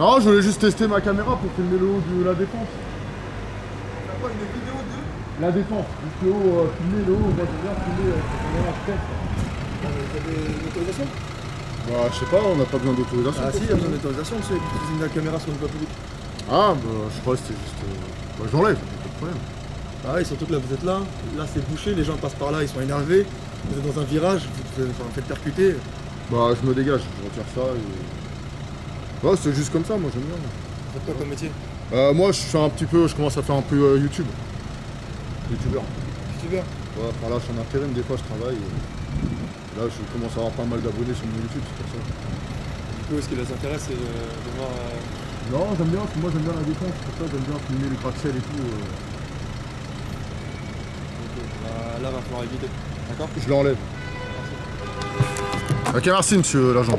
Non, je voulais juste tester ma caméra pour filmer le haut de la Défense. T'as quoi, une vidéo de la Défense, juste le haut, filmer le haut, moi je viens filmer la tête. T'as des autorisations? Bah, je sais pas, on n'a pas besoin d'autorisation. Ah si, il y a besoin d'autorisation, monsieur, utiliser la caméra sur une voie publique. Ah, bah, je crois que c'était juste... Bah, j'enlève, pas de problème. Ah oui, surtout que là, vous êtes là, là c'est bouché, les gens passent par là, ils sont énervés, vous êtes dans un virage, vous vous faites percuter. Bah, je me dégage, je retire ça et... Bah, c'est juste comme ça, moi, j'aime bien. Vous faites quoi comme métier? Moi, je suis un petit peu, je commence à faire un peu YouTube. YouTubeur. YouTubeur? Ouais, enfin là, je suis en intérim, des fois, je travaille. Là, je commence à avoir pas mal d'abonnés sur mon YouTube, c'est pour ça. Du coup, ce qui les intéresse, c'est de voir... Non, j'aime bien, parce que moi, j'aime bien la Défense, pour ça, j'aime bien filmer les partiels et tout. Okay. Là, va falloir éviter, d'accord? Je l'enlève. Merci. Ok, merci, monsieur l'agent.